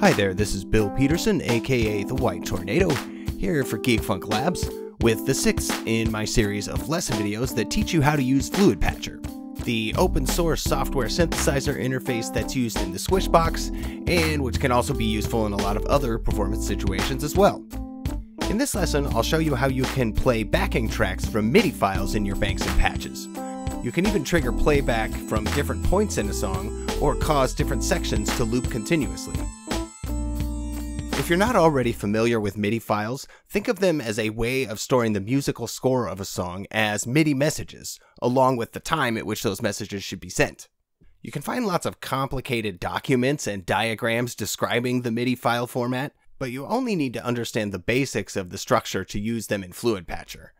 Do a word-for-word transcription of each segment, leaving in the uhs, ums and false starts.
Hi there, this is Bill Peterson, aka The White Tornado, here for Geek Funk Labs with the sixth in my series of lesson videos that teach you how to use Fluid Patcher, the open source software synthesizer interface that's used in the Squish Box and which can also be useful in a lot of other performance situations as well. In this lesson, I'll show you how you can play backing tracks from MIDI files in your banks and patches. You can even trigger playback from different points in a song or cause different sections to loop continuously. If you're not already familiar with MIDI files, think of them as a way of storing the musical score of a song as MIDI messages, along with the time at which those messages should be sent. You can find lots of complicated documents and diagrams describing the MIDI file format, but you only need to understand the basics of the structure to use them in Fluid Patcher.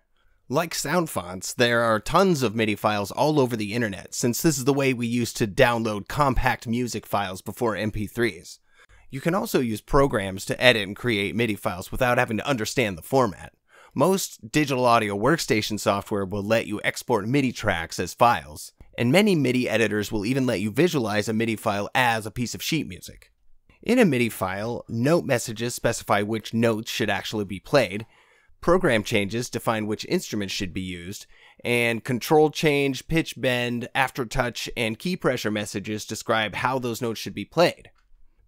Like sound fonts, there are tons of MIDI files all over the internet, since this is the way we used to download compact music files before M P threes. You can also use programs to edit and create MIDI files without having to understand the format. Most digital audio workstation software will let you export MIDI tracks as files, and many MIDI editors will even let you visualize a MIDI file as a piece of sheet music. In a MIDI file, note messages specify which notes should actually be played, program changes define which instruments should be used, and control change, pitch bend, aftertouch, and key pressure messages describe how those notes should be played.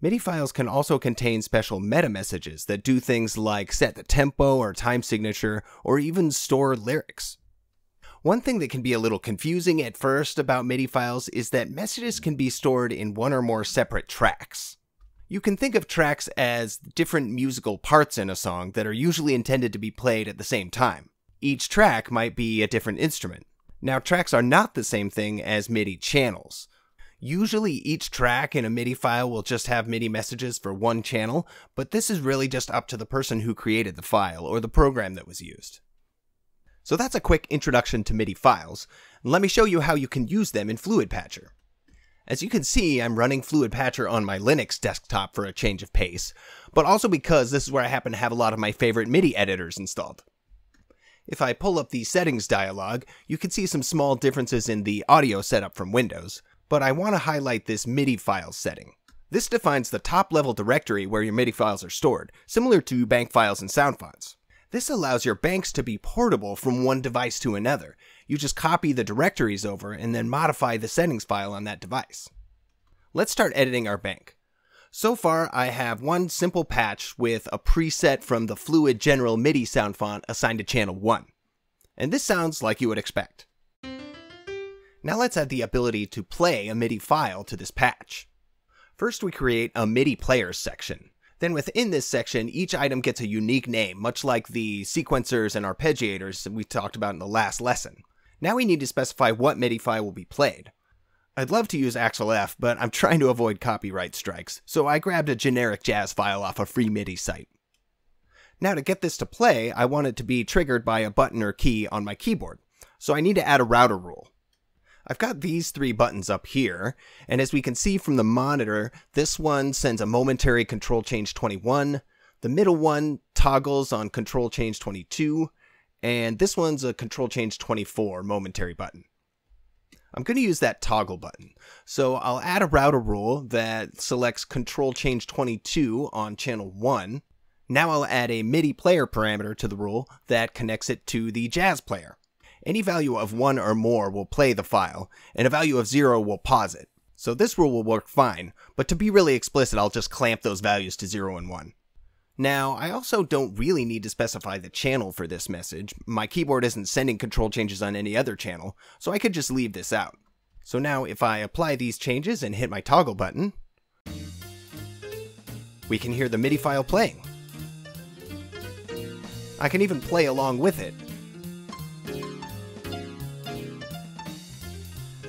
MIDI files can also contain special meta messages that do things like set the tempo or time signature, or even store lyrics. One thing that can be a little confusing at first about MIDI files is that messages can be stored in one or more separate tracks. You can think of tracks as different musical parts in a song that are usually intended to be played at the same time. Each track might be a different instrument. Now, tracks are not the same thing as MIDI channels. Usually each track in a MIDI file will just have MIDI messages for one channel, but this is really just up to the person who created the file or the program that was used. So that's a quick introduction to MIDI files. Let me show you how you can use them in Fluid Patcher. As you can see, I'm running Fluid Patcher on my Linux desktop for a change of pace, but also because this is where I happen to have a lot of my favorite MIDI editors installed. If I pull up the settings dialog, you can see some small differences in the audio setup from Windows. But I want to highlight this MIDI files setting. This defines the top-level directory where your MIDI files are stored, similar to bank files and sound fonts. This allows your banks to be portable from one device to another. You just copy the directories over and then modify the settings file on that device. Let's start editing our bank. So far, I have one simple patch with a preset from the Fluid General MIDI sound font assigned to channel one. And this sounds like you would expect. Now let's add the ability to play a MIDI file to this patch. First, we create a MIDI players section. Then within this section, each item gets a unique name, much like the sequencers and arpeggiators that we talked about in the last lesson. Now we need to specify what MIDI file will be played. I'd love to use Axel F, but I'm trying to avoid copyright strikes, so I grabbed a generic jazz file off a free MIDI site. Now to get this to play, I want it to be triggered by a button or key on my keyboard, so I need to add a router rule. I've got these three buttons up here, and as we can see from the monitor, this one sends a momentary control change twenty-one, the middle one toggles on control change twenty-two, and this one's a control change twenty-four momentary button. I'm going to use that toggle button, so I'll add a router rule that selects control change twenty-two on channel one. Now I'll add a MIDI player parameter to the rule that connects it to the jazz player. Any value of one or more will play the file, and a value of zero will pause it. So this rule will work fine, but to be really explicit, I'll just clamp those values to zero and one. Now, I also don't really need to specify the channel for this message. My keyboard isn't sending control changes on any other channel, so I could just leave this out. So now if I apply these changes and hit my toggle button, we can hear the MIDI file playing. I can even play along with it.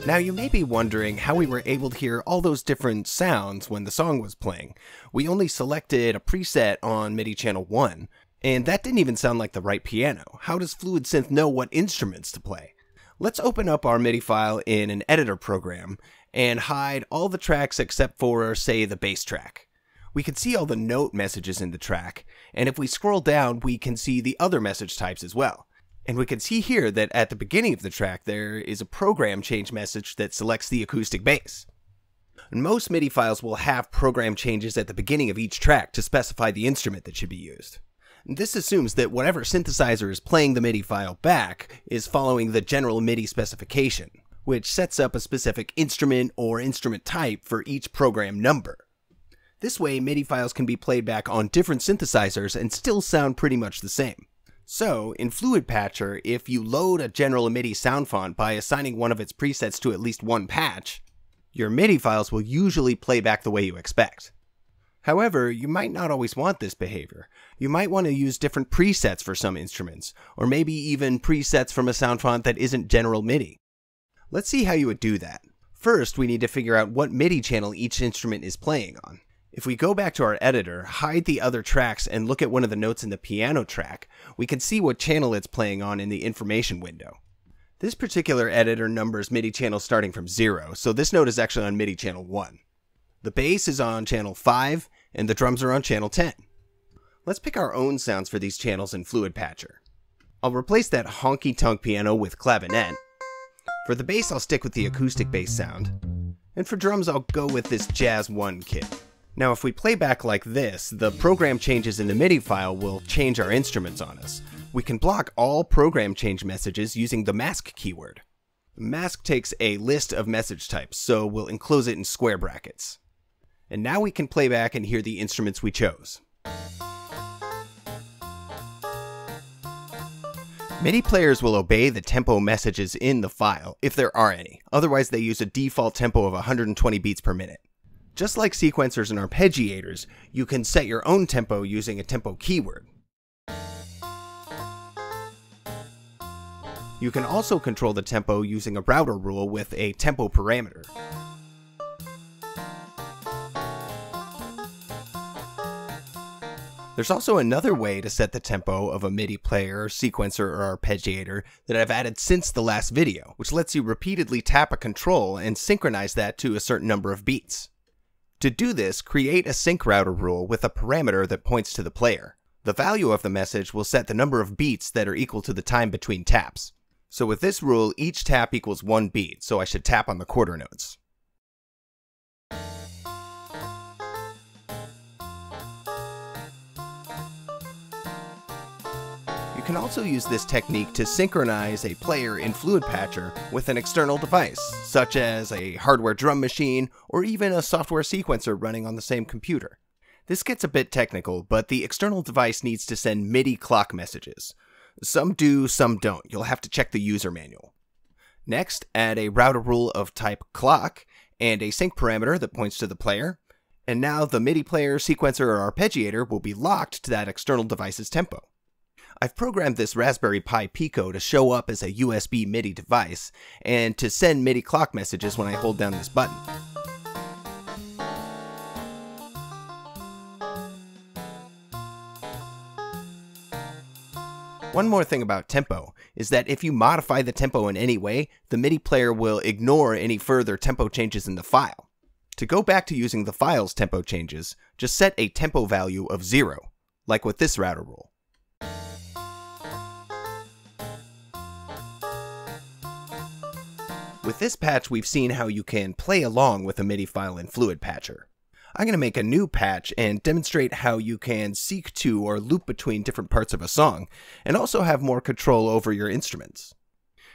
Now you may be wondering how we were able to hear all those different sounds when the song was playing. We only selected a preset on MIDI channel one, and that didn't even sound like the right piano. How does FluidSynth know what instruments to play? Let's open up our MIDI file in an editor program and hide all the tracks except for, say, the bass track. We can see all the note messages in the track, and if we scroll down, we can see the other message types as well. And we can see here that at the beginning of the track, there is a program change message that selects the acoustic bass. and most MIDI files will have program changes at the beginning of each track to specify the instrument that should be used. This assumes that whatever synthesizer is playing the MIDI file back is following the general MIDI specification, which sets up a specific instrument or instrument type for each program number. This way, MIDI files can be played back on different synthesizers and still sound pretty much the same. So, in Fluid Patcher, if you load a general MIDI sound font by assigning one of its presets to at least one patch, your MIDI files will usually play back the way you expect. However, you might not always want this behavior. You might want to use different presets for some instruments, or maybe even presets from a sound font that isn't general MIDI. Let's see how you would do that. First, we need to figure out what MIDI channel each instrument is playing on. If we go back to our editor, hide the other tracks, and look at one of the notes in the piano track, we can see what channel it's playing on in the information window. This particular editor numbers MIDI channels starting from zero, so this note is actually on MIDI channel one. The bass is on channel five, and the drums are on channel ten. Let's pick our own sounds for these channels in Fluid Patcher. I'll replace that honky-tonk piano with clavinet. For the bass, I'll stick with the acoustic bass sound. And for drums, I'll go with this Jazz one kit. Now, if we play back like this, the program changes in the MIDI file will change our instruments on us. We can block all program change messages using the mask keyword. Mask takes a list of message types, so we'll enclose it in square brackets. And now we can play back and hear the instruments we chose. MIDI players will obey the tempo messages in the file, if there are any. Otherwise, they use a default tempo of one hundred twenty beats per minute. Just like sequencers and arpeggiators, you can set your own tempo using a tempo keyword. You can also control the tempo using a router rule with a tempo parameter. There's also another way to set the tempo of a MIDI player, sequencer, or arpeggiator that I've added since the last video, which lets you repeatedly tap a control and synchronize that to a certain number of beats. To do this, create a sync router rule with a parameter that points to the player. The value of the message will set the number of beats that are equal to the time between taps. So with this rule, each tap equals one beat, so I should tap on the quarter notes. You can also use this technique to synchronize a player in Fluid Patcher with an external device, such as a hardware drum machine or even a software sequencer running on the same computer. This gets a bit technical, but the external device needs to send MIDI clock messages. Some do, some don't. You'll have to check the user manual. Next, add a router rule of type clock and a sync parameter that points to the player. And now the MIDI player, sequencer, or arpeggiator will be locked to that external device's tempo. I've programmed this Raspberry Pi Pico to show up as a U S B MIDI device and to send MIDI clock messages when I hold down this button. One more thing about tempo is that if you modify the tempo in any way, the MIDI player will ignore any further tempo changes in the file. To go back to using the file's tempo changes, just set a tempo value of zero, like with this router rule. With this patch, we've seen how you can play along with a MIDI file in Fluid Patcher. I'm going to make a new patch and demonstrate how you can seek to or loop between different parts of a song, and also have more control over your instruments.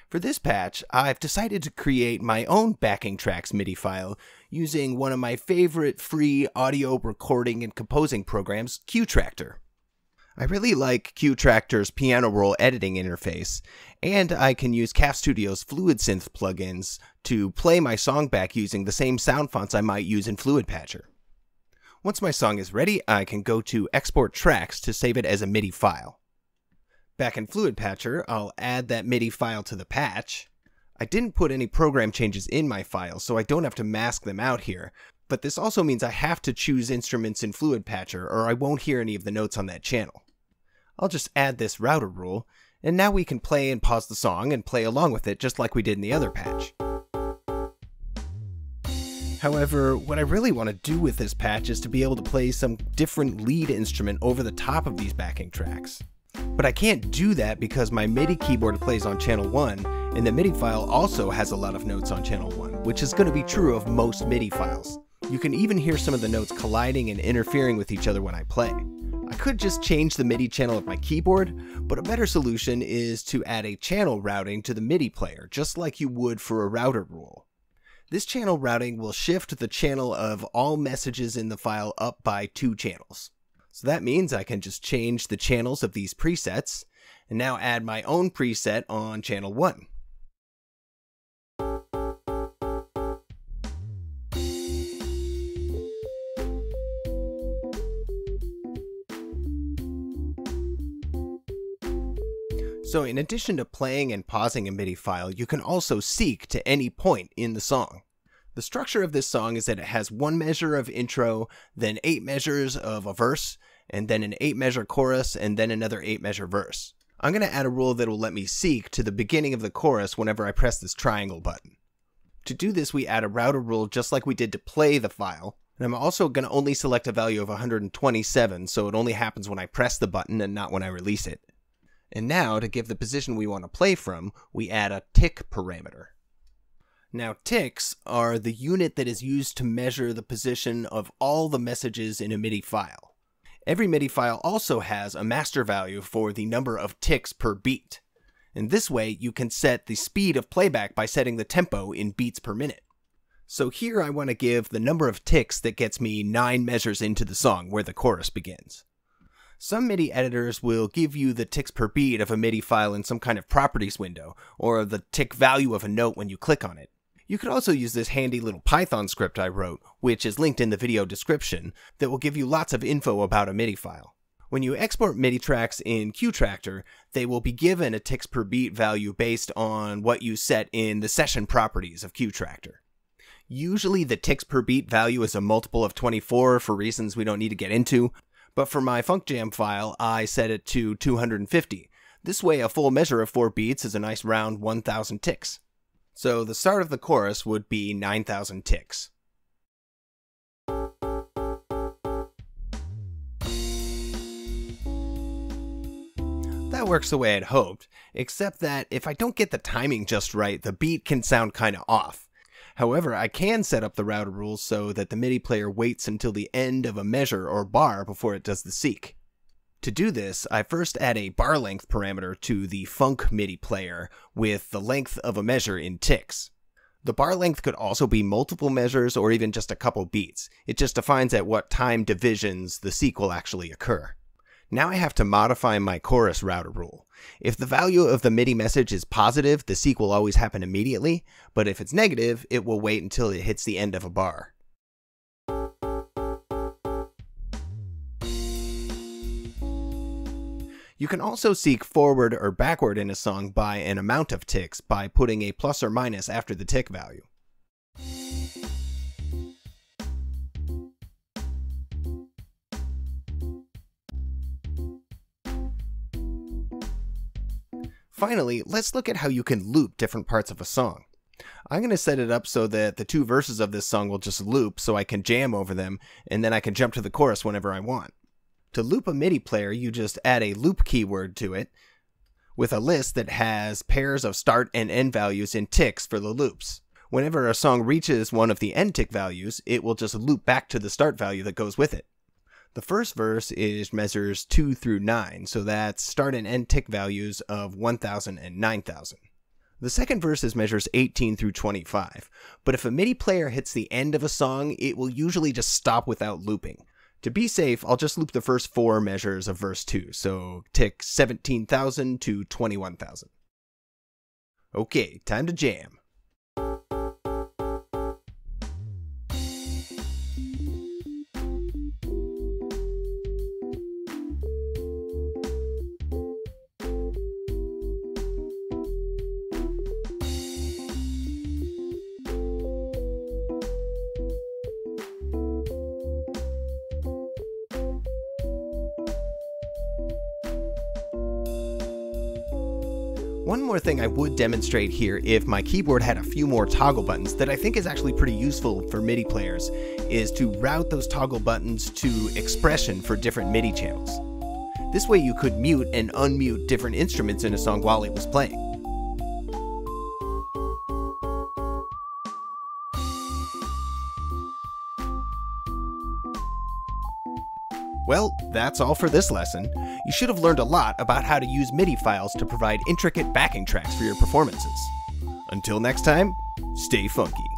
For this patch, I've decided to create my own backing tracks MIDI file using one of my favorite free audio recording and composing programs, Qtractor. I really like Qtractor's piano roll editing interface, and I can use Caf Studio's FluidSynth plugins to play my song back using the same sound fonts I might use in Fluid Patcher. Once my song is ready, I can go to Export Tracks to save it as a MIDI file. Back in Fluid Patcher, I'll add that MIDI file to the patch. I didn't put any program changes in my file, so I don't have to mask them out here, but this also means I have to choose instruments in Fluid Patcher or I won't hear any of the notes on that channel. I'll just add this router rule, and now we can play and pause the song and play along with it just like we did in the other patch. However, what I really want to do with this patch is to be able to play some different lead instrument over the top of these backing tracks. But I can't do that because my MIDI keyboard plays on channel one, and the MIDI file also has a lot of notes on channel one, which is going to be true of most MIDI files. You can even hear some of the notes colliding and interfering with each other when I play. I could just change the MIDI channel of my keyboard, but a better solution is to add a channel routing to the MIDI player, just like you would for a router rule. This channel routing will shift the channel of all messages in the file up by two channels. So that means I can just change the channels of these presets, and now add my own preset on channel one. So in addition to playing and pausing a MIDI file, you can also seek to any point in the song. The structure of this song is that it has one measure of intro, then eight measures of a verse, and then an eight measure chorus, and then another eight measure verse. I'm going to add a rule that will let me seek to the beginning of the chorus whenever I press this triangle button. To do this, we add a router rule just like we did to play the file, and I'm also going to only select a value of one hundred twenty-seven, so it only happens when I press the button and not when I release it. And now, to give the position we want to play from, we add a tick parameter. Now, ticks are the unit that is used to measure the position of all the messages in a MIDI file. Every MIDI file also has a master value for the number of ticks per beat. In this way, you can set the speed of playback by setting the tempo in beats per minute. So here I want to give the number of ticks that gets me nine measures into the song, where the chorus begins. Some MIDI editors will give you the ticks per beat of a MIDI file in some kind of properties window, or the tick value of a note when you click on it. You could also use this handy little Python script I wrote, which is linked in the video description, that will give you lots of info about a MIDI file. When you export MIDI tracks in Qtractor, they will be given a ticks per beat value based on what you set in the session properties of Qtractor. Usually the ticks per beat value is a multiple of twenty-four for reasons we don't need to get into, but for my Funk Jam file, I set it to two hundred fifty. This way, a full measure of four beats is a nice round one thousand ticks. So the start of the chorus would be nine thousand ticks. That works the way I'd hoped, except that if I don't get the timing just right, the beat can sound kind of off. However, I can set up the router rules so that the MIDI player waits until the end of a measure or bar before it does the seek. To do this, I first add a bar length parameter to the Funk MIDI player with the length of a measure in ticks. The bar length could also be multiple measures or even just a couple beats. It just defines at what time divisions the seek will actually occur. Now I have to modify my chorus router rule. If the value of the MIDI message is positive, the seek will always happen immediately, but if it's negative, it will wait until it hits the end of a bar. You can also seek forward or backward in a song by an amount of ticks by putting a plus or minus after the tick value. Finally, let's look at how you can loop different parts of a song. I'm going to set it up so that the two verses of this song will just loop so I can jam over them, and then I can jump to the chorus whenever I want. To loop a MIDI player, you just add a loop keyword to it with a list that has pairs of start and end values in ticks for the loops. Whenever a song reaches one of the end tick values, it will just loop back to the start value that goes with it. The first verse is measures two through nine, so that's start and end tick values of one thousand and nine thousand. The second verse is measures eighteen through twenty-five, but if a MIDI player hits the end of a song, it will usually just stop without looping. To be safe, I'll just loop the first four measures of verse two, so tick seventeen thousand to twenty-one thousand. Okay, time to jam. One more thing I would demonstrate here, if my keyboard had a few more toggle buttons, that I think is actually pretty useful for MIDI players, is to route those toggle buttons to expression for different MIDI channels. This way you could mute and unmute different instruments in a song while it was playing. Well, that's all for this lesson. You should have learned a lot about how to use MIDI files to provide intricate backing tracks for your performances. Until next time, stay funky.